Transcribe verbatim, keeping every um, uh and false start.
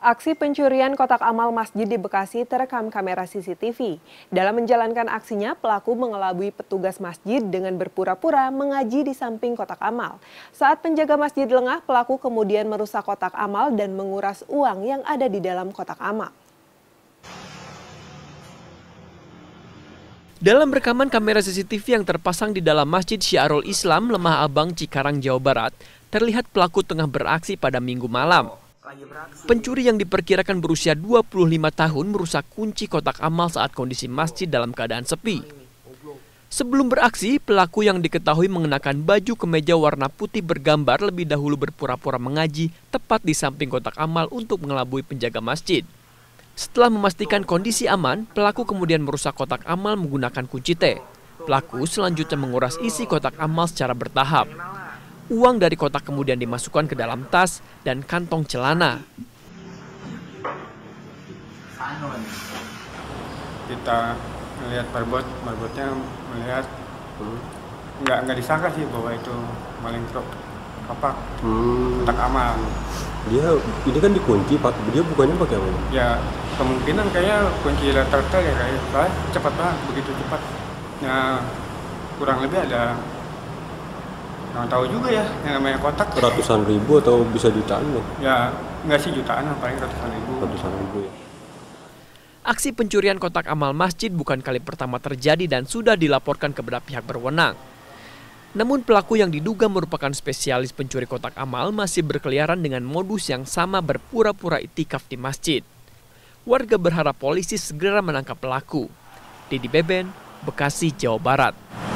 Aksi pencurian kotak amal masjid di Bekasi terekam kamera C C T V. Dalam menjalankan aksinya, pelaku mengelabui petugas masjid dengan berpura-pura mengaji di samping kotak amal. Saat penjaga masjid lengah, pelaku kemudian merusak kotak amal dan menguras uang yang ada di dalam kotak amal. Dalam rekaman kamera C C T V yang terpasang di dalam Masjid Syiarul Islam, Lemah Abang, Cikarang, Jawa Barat, terlihat pelaku tengah beraksi pada Minggu malam. Pencuri yang diperkirakan berusia dua puluh lima tahun merusak kunci kotak amal saat kondisi masjid dalam keadaan sepi. Sebelum beraksi, pelaku yang diketahui mengenakan baju kemeja warna putih bergambar lebih dahulu berpura-pura mengaji tepat di samping kotak amal untuk mengelabui penjaga masjid. Setelah memastikan kondisi aman, pelaku kemudian merusak kotak amal menggunakan kunci T. Pelaku selanjutnya menguras isi kotak amal secara bertahap. Uang dari kotak kemudian dimasukkan ke dalam tas dan kantong celana. Kita melihat marbot, marbotnya melihat nggak nggak disangka sih bahwa itu maling truk apa kotak amal. Dia ini kan dikunci, Pak. Dia bukannya pakai apa? Ya kemungkinan kayaknya kunci letter-tel ya kayaknya cepat banget, begitu cepat. Nah kurang lebih ada. Nggak tahu juga ya, yang namanya kotak. Ratusan ribu atau bisa jutaan loh? Ya, nggak sih jutaan, paling ratusan ribu. Ratusan ribu ya. Aksi pencurian kotak amal masjid bukan kali pertama terjadi dan sudah dilaporkan kepada pihak berwenang. Namun pelaku yang diduga merupakan spesialis pencuri kotak amal masih berkeliaran dengan modus yang sama berpura-pura itikaf di masjid. Warga berharap polisi segera menangkap pelaku. Dedi Beben, Bekasi, Jawa Barat.